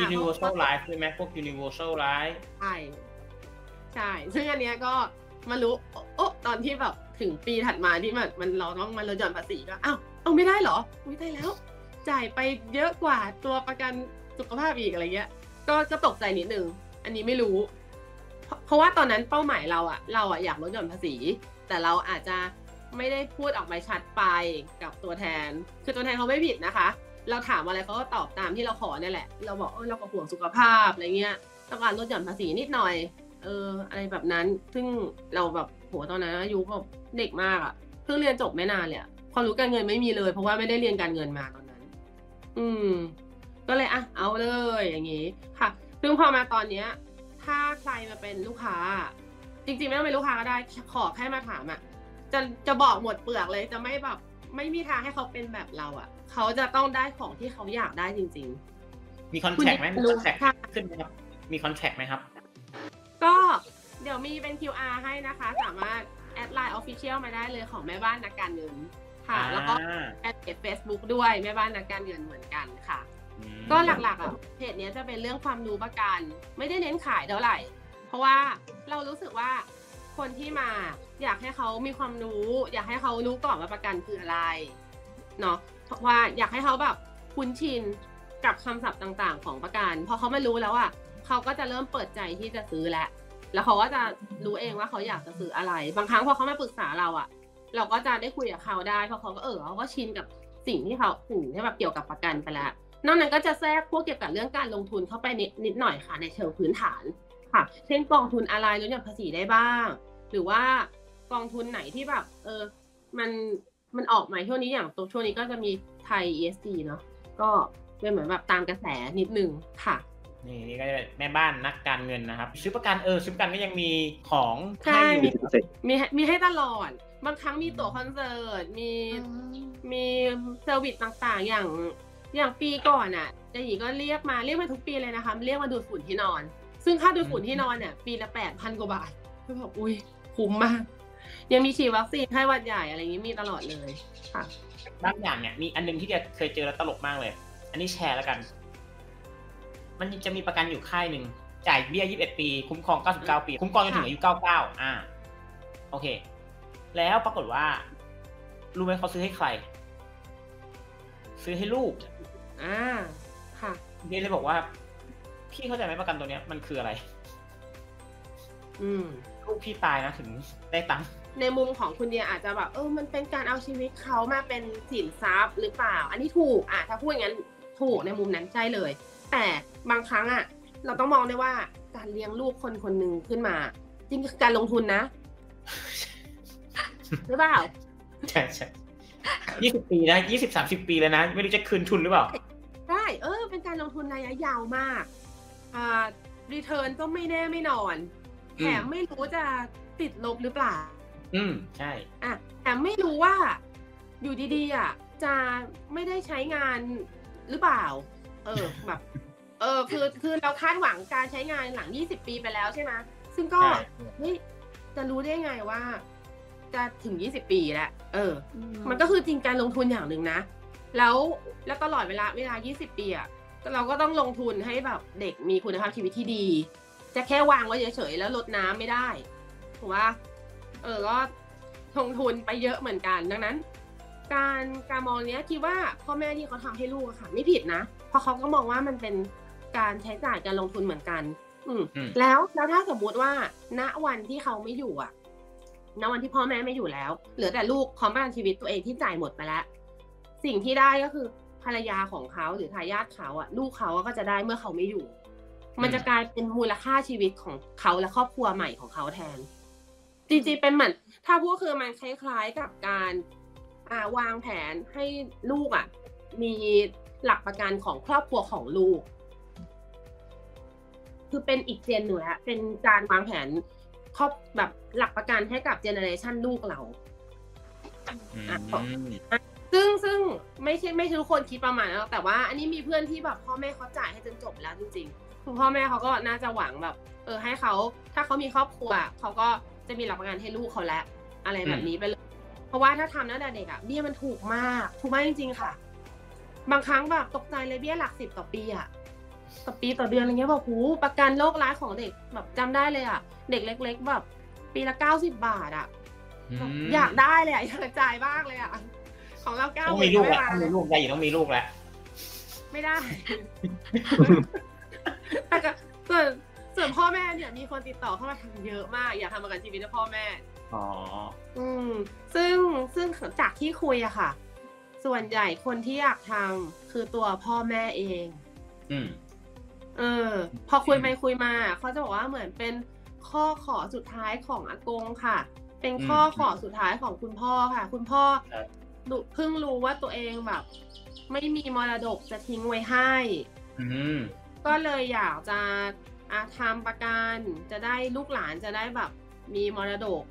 ยูนิเวอร์แซลไลฟ์ใช่ไหมพวกยูนิเวอร์แซลไลฟ์ใช่ใช่ซึ่งอันเนี้ยก็มารู้โอ้ตอนที่แบบถึงปีถัดมาที่มันมันเราต้องมันลดหย่อนภาษีก็อ้าวเอาไม่ได้เหรอไม่ได้แล้วจ่ายไปเยอะกว่าตัวประกันสุขภาพอีกอะไรเงี้ยก็ก็ตกใจนิดนึงอันนี้ไม่รู้เพราะว่าตอนนั้นเป้าหมายเราอ่ะเราอ่ะอยากลดหย่อนภาษีแต่เราอาจจะไม่ได้พูดออกมาชัดไปกับตัวแทนคือตัวแทนเขาไม่ผิดนะคะเราถามอะไรเขาก็ตอบตามที่เราขอเนี่ยแหละเราบอกเออเราก็ห่วงสุขภาพอะไรเงี้ยต้องการลดหย่อนภาษีนิดหน่อยเอออะไรแบบนั้นซึ่งเราแบบโหตอนนั้นอายุแบบเด็กมากอ่ะเพิ่งเรียนจบไม่นานเลยความรู้การเงินไม่มีเลยเพราะว่าไม่ได้เรียนการเงินมาตอนนั้นอืมก็เลยอ่ะเอาเลยอย่างงี้ค่ะซึ่งพอมาตอนเนี้ยถ้าใครมาเป็นลูกค้าจริงๆไม่ต้องเป็นลูกค้าก็ได้ขอแค่มาถามอ่ะจะจะบอกหมดเปลือกเลยจะไม่แบบไม่มีทางให้เขาเป็นแบบเราอ่ะเขาจะต้องได้ของที่เขาอยากได้จริงๆมีคอนแทคไหมมีคอนแทคขึ้นไหมครับมีคอนแทคไหมครับก็เดี๋ยวมีเป็น คิว อาร์ ให้นะคะสามารถแอดไลน์ออฟฟิเชียลมาได้เลยของแม่บ้านนักการเงินค่ะแล้วก็แอดเฟซบุ๊กด้วยแม่บ้านนักการเงินเหมือนกันค่ะก็หลักๆอ่ะเพจนี้จะเป็นเรื่องความรู้ประกันไม่ได้เน้นขายเท่าไหร่เพราะว่าเรารู้สึกว่าคนที่มาอยากให้เขามีความรู้อยากให้เขารู้ก่อนว่าประกันคืออะไรเนาะว่าอยากให้เขาแบบคุ้นชินกับคำศัพท์ต่างๆของประกันพอเขาไม่รู้แล้วอ่ะเขาก็จะเริ่มเปิดใจที่จะซื้อแล้วแล้วเขาก็จะรู้เองว่าเขาอยากจะซื้ออะไรบางครั้งพอเขามาปรึกษาเราอ่ะเราก็จะได้คุยกับเขาได้เพราะเขาก็เออเขาก็ชินกับสิ่งที่เขาสิ่งที่แบบเกี่ยวกับประกันไปแล้วนอกนั้นก็จะแทรกพวกเกี่ยวกับเรื่องการลงทุนเข้าไปนิดนิดหน่อยค่ะในเชิงพื้นฐานค่ะเช่นกองทุนอะไรลดหย่อนภาษีได้บ้างหรือว่ากองทุนไหนที่แบบเออมันมันออกมาช่วงนี้อย่างตัวช่วงนี้ก็จะมีไทย อี เอส จี เนาะก็เป็นเหมือนแบบตามกระแสนิดนึงค่ะนี่นี่ก็จะแม่บ้านนักการเงินนะครับซื้อประกันเออซื้อประกันก็ยังมีของให้อยู่มีมีให้ตลอดบางครั้งมีตั๋วคอนเสิร์ตมีมีเซอร์วิสต่างๆอย่างอย่างปีก่อนอ่ะเจหญิงก็เรียกมาเรียกมาทุกปีเลยนะคะเรียกมาดูดฝุ่นที่นอนซึ่งค่าดูดฝุ่นที่นอนเนี่ยปีละแปดพันกว่าบาทคือแบบอุ้ย คุ้มมากยังมีฉีดวัคซีนไข้หวัดใหญ่อะไรอย่างนี้มีตลอดเลยค่ะบางอย่างเนี่ยมีอันนึงที่เดียเคยเจอแล้วตลกมากเลยอันนี้แชร์แล้วกันมันจะมีประกันอยู่ค่ายหนึ่งจ่ายเบี้ยยี่สิบเอ็ดปีคุ้มครองเก้าสิบเก้าปีคุ้มครองจนถึงอายุเก้าสิบเก้าอ่าโอเคแล้วปรากฏว่ารู้ไหมเขาซื้อให้ใครซื้อให้ลูกอ่าค่ะเดียเลยบอกว่าพี่เข้าใจไหมประกันตัวเนี้ยมันคืออะไรอืมลูกพี่ตายนะถึงได้ตังค์ในมุมของคุณเดียอาจจะแบบเออมันเป็นการเอาชีวิตเขามาเป็นสินทรัพย์หรือเปล่าอันนี้ถูกอ่ะถ้าพูดอย่างนั้นถูกในมุมนั้นใช่เลยแต่บางครั้งอ่ะเราต้องมองได้ว่าการเลี้ยงลูกคนคนหนึ่งขึ้นมาจริงๆการลงทุนนะหรือเปล่าใช่ใช่ยี่สิบปีนะยี่สิบสามสิบปีแล้วนะไม่รู้จะคืนทุนหรือเปล่าใช่เออเป็นการลงทุนระยะยาวมากอ่ารีเทิร์นก็ไม่แน่ไม่นอนแถมไม่รู้จะติดลบหรือเปล่าอืมใช่อ่ะแถมไม่รู้ว่าอยู่ดีๆอ่ะจะไม่ได้ใช้งานหรือเปล่าเออแบบเออคือคือเราคาดหวังการใช้งานหลังยี่สิบปีไปแล้วใช่ไหมซึ่งก็เฮ้ยจะรู้ได้ไงว่าจะถึงยี่สิบปีแล้วเออมันก็คือจริงการลงทุนอย่างหนึ่งนะแล้วแล้วตลอดเวลาเวลายี่สิบปีอ่ะเราก็ต้องลงทุนให้แบบเด็กมีคุณภาพชีวิตที่ดีจะแค่วางไว้เฉยๆแล้วลดน้ำไม่ได้ถูกป่ะเออก็ลงทุนไปเยอะเหมือนกันดังนั้นการการมองเนี้ยคิดว่าพ่อแม่ที่เขาทำให้ลูกค่ะไม่ผิดนะเพราะเขาก็มองว่ามันเป็นการใช้จ่ายการลงทุนเหมือนกันอืมแล้วแล้วถ้าสมมติว่าณวันที่เขาไม่อยู่อ่ะณวันที่พ่อแม่ไม่อยู่แล้วเหลือแต่ลูกของบ้านชีวิตตัวเองที่จ่ายหมดไปแล้วสิ่งที่ได้ก็คือภรรยาของเขาหรือทายาทเขาอ่ะลูกเขาก็จะได้เมื่อเขาไม่อยู่มันจะกลายเป็นมูลค่าชีวิตของเขาและครอบครัวใหม่ของเขาแทนจริงๆเป็นเหมือนถ้าพูดคือมันคล้ายๆกับการวางแผนให้ลูกอ่ะมีหลักประกันของครอบครัวของลูกคือเป็นอีกเจนหนึ่งละเป็นการวางแผนครอบแบบหลักประกันให้กับเจเนอเรชันลูกเราซึ่งซึ่งไม่ใช่ไม่ใช่ทุกคนคิดประมาณนั้นแต่ว่าอันนี้มีเพื่อนที่แบบพ่อแม่เขาจ่ายให้จนจบแล้วจริงๆคุณพ่อแม่เขาก็น่าจะหวังแบบเออให้เขาถ้าเขามีครอบครัวเขาก็จะมีหลักประกันให้ลูกเขาแล้วอะไรแบบนี้ไปเลยเพราะว่าถ้าทำตั้งแต่เด็กอะเบี้ยมันถูกมากถูกมากจริงๆค่ะบางครั้งแบบตกใจเลยเบี้ยหลักสิบต่อปีอะต่อปีต่อเดือนอะไรเงี้ยบอกหูประกันโรคร้ายของเด็กแบบจำได้เลยอะเด็กเล็กๆแบบปีละเก้าสิบบาทอะอยากได้เลยอะอยากจ่ายบ้างเลยอะของเราเก้าไม่ได้ต้องมีลูกได้อยู่ต้องมีลูกแล้วไม่ได้แต่ก็ส่วนส่วนพ่อแม่เนี่ยมีคนติดต่อเข้ามาทำเยอะมากอยากทำประกันชีวิตให้พ่อแม่อ๋ออืมซึ่งซึ่งจากที่คุยอะค่ะส่วนใหญ่คนที่อยากทำคือตัวพ่อแม่เองอืมเออพอคุยไปคุยมาเขาจะบอกว่าเหมือนเป็นข้อขอสุดท้ายของอากงค่ะเป็นข้อขอสุดท้ายของคุณพ่อค่ะคุณพ่อเพิ่งรู้ว่าตัวเองแบบไม่มีมรดกจะทิ้งไว้ให้ก็เลยอยากจะทำประกันจะได้ลูกหลานจะได้แบบมีมรดก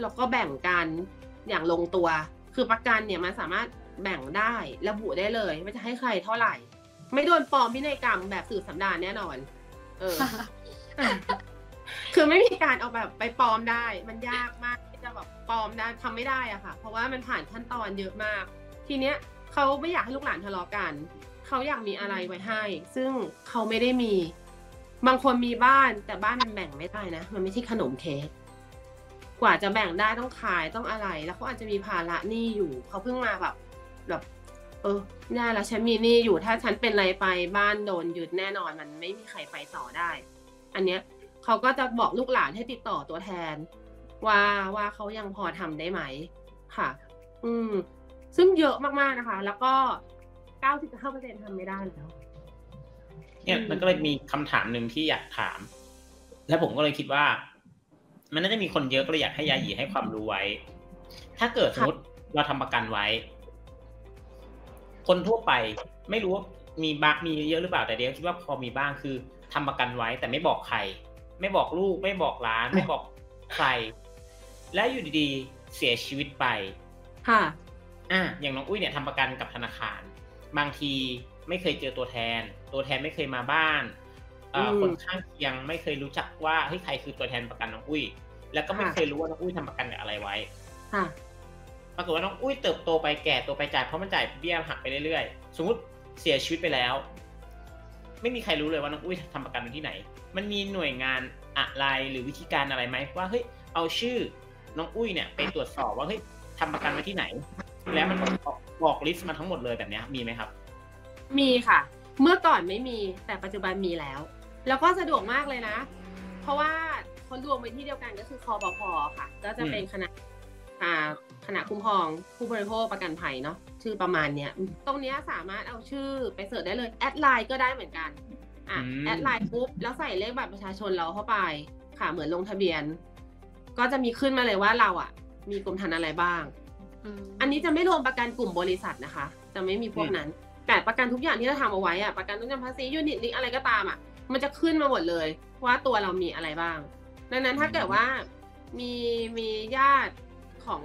แล้วก็แบ่งกันอย่างลงตัวคือประกันเนี่ยมันสามารถแบ่งได้ระบุได้เลยว่าจะให้ใครเท่าไหร่ไม่โดนปลอมพินัยกรรมแบบสื่อสัมดานแน่นอนเออคือไม่มีการเอาแบบไปปลอมได้มันยากมากที่จะแบบปลอมได้ทำไม่ได้อะค่ะเพราะว่ามันผ่านขั้นตอนเยอะมากทีเนี้ยเขาไม่อยากให้ลูกหลานทะเลาะกันเขาอยากมีอะไรไว้ให้ซึ่งเขาไม่ได้มีบางคนมีบ้านแต่บ้านมันแบ่งไม่ได้นะมันไม่ใช่ขนมเค้กกว่าจะแบ่งได้ต้องขายต้องอะไรแล้วเขาอาจจะมีภาระหนี้อยู่เขาเพิ่งมาแบบแบบเออน่าละฉันมีหนี้อยู่ถ้าฉันเป็นอะไรไปบ้านโดนยึดแน่นอนมันไม่มีใครไปต่อได้อันเนี้ยเขาก็จะบอกลูกหลานให้ติดต่อตัวแทนว่าว่าเขายังพอทำได้ไหมค่ะอืมซึ่งเยอะมากๆนะคะแล้วก็เก้าสิบเก้าเปอร์เซ็นต์ทำไม่ได้แล้วเนี่ยมันก็เลยมีคำถามหนึ่งที่อยากถามและผมก็เลยคิดว่ามันน่าจะมีคนเยอะก็เลยอยากให้ยาหยีให้ความรู้ไว้ถ้าเกิดสมมติเราทำประกันไว้คนทั่วไปไม่รู้ว่ามีบ้างมีเยอะหรือเปล่าแต่เดี๋ยวคิดว่าพอมีบ้างคือทำประกันไว้แต่ไม่บอกใครไม่บอกลูกไม่บอกหลานไม่บอกใครแล้วอยู่ดีๆเสียชีวิตไปค่ะอ่ะอย่างน้องอุ้ยเนี่ยทำประกันกับธนาคารบางทีไม่เคยเจอตัวแทนตัวแทนไม่เคยมาบ้านคนข้างเคียงไม่เคยรู้จักว่าเฮ้ยใครคือตัวแทนประกันน้องอุ้ย แล้วก็ไม่เคยรู้ว่าน้องอุ้ยทำประกันกับอะไรไว้ปรากฏว่าน้องอุ้ยเติบโตไปแก่ตัวไปจ่ายเพราะมันจ่ายเบี้ยหักไปเรื่อยๆสมมติเสียชีวิตไปแล้วไม่มีใครรู้เลยว่าน้องอุ้ยทำประกันที่ไหนมันมีหน่วยงานอะไรหรือวิธีการอะไรไหมว่าเฮ้ยเอาชื่อน้องอุ้ยเนี่ยไปตรวจสอบว่าเฮ้ยทำประกันไว้ที่ไหนแล้วมันบอกลิสต์มาทั้งหมดเลยแบบนี้มีไหมครับมีค่ะเมื่อก่อนไม่มีแต่ปัจจุบันมีแล้วแล้วก็สะดวกมากเลยนะเพราะว่าคนรวมไปที่เดียวกันก็คือคปภ.ค่ะก็จะเป็นคณะอ่าคณะคุ้มครองผู้บริโภคประกันภัยเนาะชื่อประมาณเนี้ยตรงเนี้ยสามารถเอาชื่อไปเสิร์ชได้เลยแอดไลน์ก็ได้เหมือนกันอ่ะแอดไลน์ปุ๊บแล้วใส่เลขบัตรประชาชนเราเข้าไปค่ะเหมือนลงทะเบียนก็จะมีขึ้นมาเลยว่าเราอ่ะมีกรมธรรม์อะไรบ้างอันนี้จะไม่รวมประกันกลุ่มบริษัทนะคะจะไม่มีพวกนั้นแต่ประกันทุกอย่างที่เราทำเอาไว้อ่ะประกันต้นทุนภาษียูนิตลิงอะไรก็ตามอ่ะมันจะขึ้นมาหมดเลยว่าตัวเรามีอะไรบ้างดังนั้นถ้าเกิดว่ามีมีญาติของ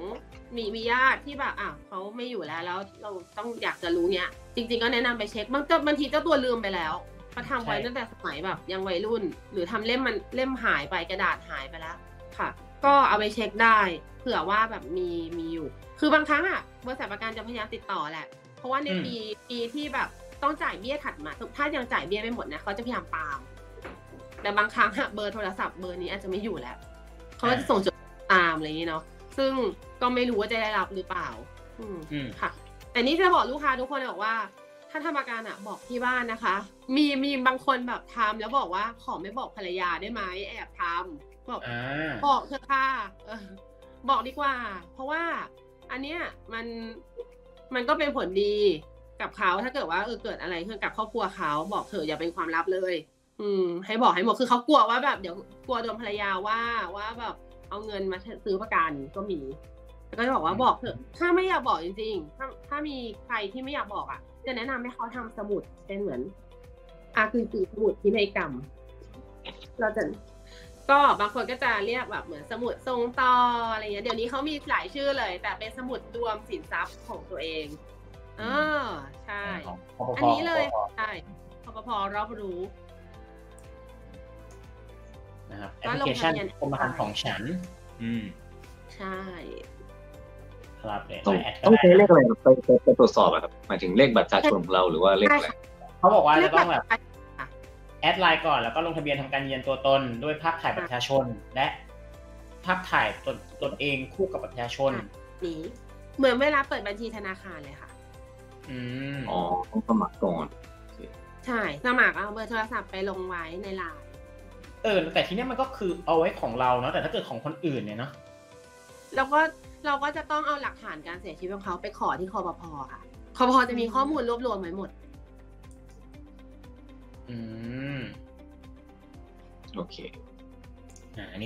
มีมีญาติที่แบบอ้าวเขาไม่อยู่แล้วแล้วเราต้องอยากจะรู้เนี้ยจริงๆก็แนะนำไปเช็คบางบางทีเจ้าตัวลืมไปแล้วเขาทำไว้ตั้งแต่สมัยแบบยังวัยรุ่นหรือทำเล่มมันเล่มหายไปกระดาษหายไปแล้วค่ะก็เอาไปเช็คได้เผื่อว่าแบบมีมีอยู่คือบางครั้งอ่ะบริษัทประกันจะพยายามติดต่อแหละเพราะว่าในปีปีที่แบบต้องจ่ายเบี้ยถัดมาถ้ายังจ่ายเบี้ยไม่หมดนะเขาจะพยายามตามแต่บางครั้งอะเบอร์โทรศัพท์เบอร์นี้อาจจะไม่อยู่แล้วเขาจะส่งจดตามอะไรอย่างนี้เนาะซึ่งก็ไม่รู้ว่าจะได้รับหรือเปล่าค่ะแต่นี่จะบอกลูกค้าทุกคนเลยบอกว่าถ้าทำประกันอะบอกที่บ้านนะคะมีมีบางคนแบบทำแล้วบอกว่าขอไม่บอกภรรยาได้ไหมแอบทำบอกบอกเธอค่ะบอกดีกว่าเพราะว่าอันเนี้ยมันมันก็เป็นผลดีกับเขาถ้าเกิดว่าเออเกิดอะไรขึ้นกับครอบครัวเขาบอกเถอะอย่าเป็นความลับเลยอืมให้บอกให้หมดคือเขากลัวว่าแบบเดี๋ยวกลัวโดนภรรยาว่าว่าแบบเอาเงินมาซื้อประกันก็มีแล้วก็จะบอกว่าบอกเถอะถ้าไม่อยากบอกจริงๆถ้าถ้ามีใครที่ไม่อยากบอกอ่ะจะแนะนำให้เขาทำสมุดเป็นเหมือนอาคือตีสมุดพินัยกรรมเราจะก็บางคนก็จะเรียกแบบเหมือนสมุดทรงต่ออะไรเงี้ยเดี๋ยวนี้เขามีหลายชื่อเลยแต่เป็นสมุดรวมสินทรัพย์ของตัวเองอ๋อใช่อันนี้เลยใช่คปภ.รอบรู้นะครับแอปพลิเคชันกรมธรรม์ของฉันอืมใช่ครับต้องใช้เลขอะไรไปไปตรวจสอบอะครับหมายถึงเลขบัตรประชาชนของเราหรือว่าเลขอะไรเขาบอกว่าจะต้องแบบแอดไลน์ก่อนแล้วก็ลงทะเบียนทำการยืนยันตัวตนด้วยภาพถ่ายประชาชนและภาพถ่ายตนตนเองคู่กับประชาชนนี้เหมือนเวลาเปิดบัญชีธนาคารเลยค่ะอืมอ๋อต้องสมัครก่อนใช่สมัครเอาเบอร์โทรศัพท์ไปลงไว้ในไลน์เออแต่ทีนี้มันก็คือเอาไว้ของเราเนาะแต่ถ้าเกิดของคนอื่นเนี่ยเนาะเราก็เราก็จะต้องเอาหลักฐานการเสียชีวิตของเขาไปขอที่คปภ.ค่ะคปภ.จะมีข้อมูลรวบรวมไว้หมดอืมโอเค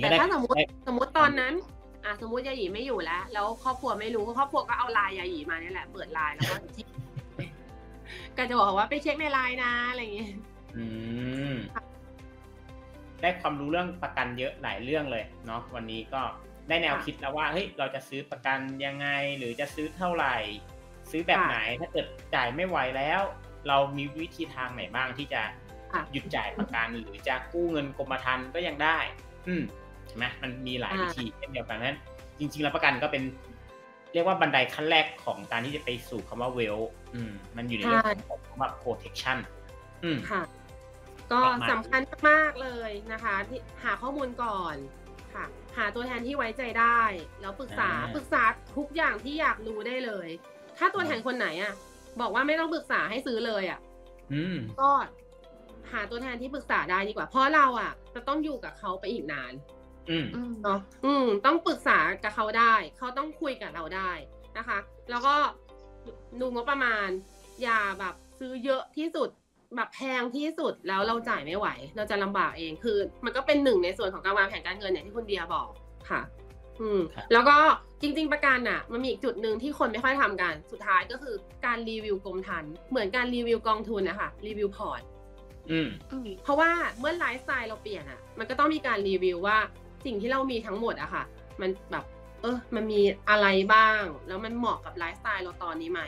แต่ถ้าสมมติสมมติตอนนั้นอ่ะสมมติยาหยีไม่อยู่แล้วแล้วครอบครัวไม่รู้ครอบครัวก็เอาไลน์ยาหยีมาเนี่ยแหละเปิดไลน์แล้วก็ก็จะบอกว่าไปเช็คในไลน์นะอะไรอย่างเงี้ยอืมได้ความรู้เรื่องประกันเยอะหลายเรื่องเลยเนาะวันนี้ก็ได้แนวคิดแล้วว่าเฮ้ยเราจะซื้อประกันยังไงหรือจะซื้อเท่าไหร่ซื้อแบบไหนถ้าเกิดจ่ายไม่ไหวแล้วเรามีวิธีทางไหนบ้างที่จะหยุดจ่ายประกันหรือจะกู้เงินกรมธรรม์ก็ยังได้อืมใช่ไหมมันมีหลายวิธีเช่นเดียวกันนั้นจริงๆแล้วประกันก็เป็นเรียกว่าบันไดขั้นแรกของการที่จะไปสู่คำว่าเวลอืมมันอยู่ในเรื่องของคำว่า protection อืมค่ะก็สำคัญมากเลยนะคะที่หาข้อมูลก่อนค่ะหาตัวแทนที่ไว้ใจได้แล้วปรึกษาปรึกษาทุกอย่างที่อยากรู้ได้เลยถ้าตัวแทนคนไหนอ่ะบอกว่าไม่ต้องปรึกษาให้ซื้อเลยอ่ะก็หาตัวแทนที่ปรึกษาได้ดีกว่าเพราะเราอ่ะจะต้องอยู่กับเขาไปอีกนานเนาะอืมต้องปรึกษากับเขาได้เขาต้องคุยกับเราได้นะคะแล้วก็ดูงบประมาณอย่าแบบซื้อเยอะที่สุดแบบแพงที่สุดแล้วเราจ่ายไม่ไหวเราจะลำบากเองคือมันก็เป็นหนึ่งในส่วนของการวางแผนการเงินเนี่ยที่คุณเดียบอกค่ะอืมแล้วก็จริงๆประกันอ่ะมันมีอีกจุดหนึ่งที่คนไม่ค่อยทำกันสุดท้ายก็คือการรีวิวกรมธรรม์เหมือนการรีวิวกองทุนนะคะรีวิวพอร์ตอืมเพราะว่าเมื่อไลฟ์สไตล์เราเปลี่ยนอ่ะมันก็ต้องมีการรีวิวว่าสิ่งที่เรามีทั้งหมดอะค่ะมันแบบเออมันมีอะไรบ้างแล้วมันเหมาะกับไลฟ์สไตล์เราตอนนี้ไหม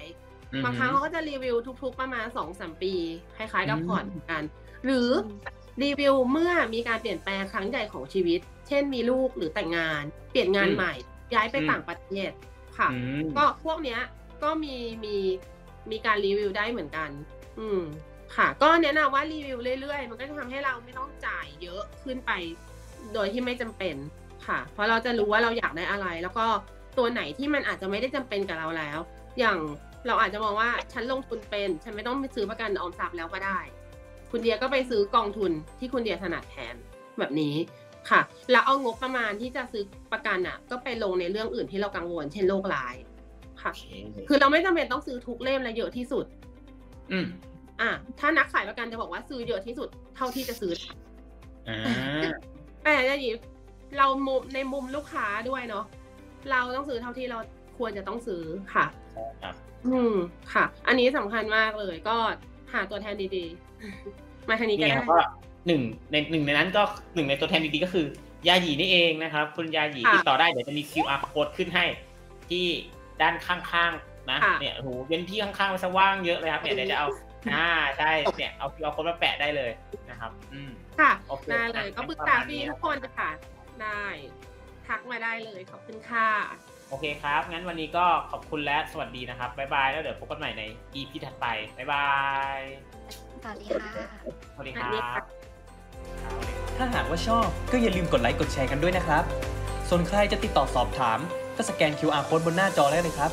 บางครั้งเขาก็จะรีวิวทุกๆประมาณสองสามปีคล้ายๆกับพอร์ตกันหรือ รีวิวเมื่อมีการเปลี่ยนแปลงครั้งใหญ่ของชีวิตเช่นมีลูกหรือแต่งงานเปลี่ยนงานใหม่ย้ายไปต่างประเทศค่ะก็พวกเนี้ยก็มีมีมีการรีวิวได้เหมือนกันอืมค่ะก็แนะนำว่ารีวิวเรื่อยๆมันก็จะทำให้เราไม่ต้องจ่ายเยอะขึ้นไปโดยที่ไม่จำเป็นค่ะเพราะเราจะรู้ว่าเราอยากได้อะไรแล้วก็ตัวไหนที่มันอาจจะไม่ได้จำเป็นกับเราแล้วอย่างเราอาจจะมองว่าฉันลงทุนเป็นฉันไม่ต้องไปซื้อประกันออมทรัพย์แล้วก็ได้คุณเดียก็ไปซื้อกองทุนที่คุณเดียถนัดแทนแบบนี้ค่ะแล้วเอางบประมาณที่จะซื้อประกันอ่ะก็ไปลงในเรื่องอื่นที่เรากังวลเช่นโรคร้ายค่ะ okay. คือเราไม่จำเป็นต้องซื้อทุกเล่มและเยอะที่สุดอืมอ่ะถ้านักขายประกันจะบอกว่าซื้อเยอะที่สุดเท่าที่จะซื้ออ่าแต่จะหยิบเรามุมในมุมลูกค้าด้วยเนาะเราต้องซื้อเท่าที่เราควรจะต้องซื้อค่ะครับอืมค่ะอันนี้สำคัญมากเลยก็หาตัวแทนดีๆมาทางนี้ก็ได้ก็หนึ่งในหนึ่งในนั้นก็หนึ่งในตัวแทนดีๆก็คือยาหยีนี่เองนะครับคุณยาหยีติดต่อได้เดี๋ยวจะมี คิว อาร์ code ขึ้นให้ที่ด้านข้างๆนะเนี่ยโหเว้นที่ข้างๆมันจะว่างเยอะเลยครับเนี่ยเดี๋ยวจะเอาอ่าใช่เนี่ยเอา คิว อาร์ code มาแปะได้เลยนะครับอืมค่ะได้เลยก็ปรึกษาพี่ทุกคนค่ะได้ทักมาได้เลยขอบคุณค่ะโอเคครับงั้นวันนี้ก็ขอบคุณและสวัสดีนะครับบ๊ายบายแล้วเดี๋ยวพบกันใหม่ใน อี พี ถัดไปบ๊ายบายสวัสดีค่ะสวัสดีครับถ้าหากว่าชอบก็อย่าลืมกดไลค์กดแชร์กันด้วยนะครับส่วนใครจะติดต่อสอบถามก็สแกน คิว อาร์ โค้ดบนหน้าจอได้เลยครับ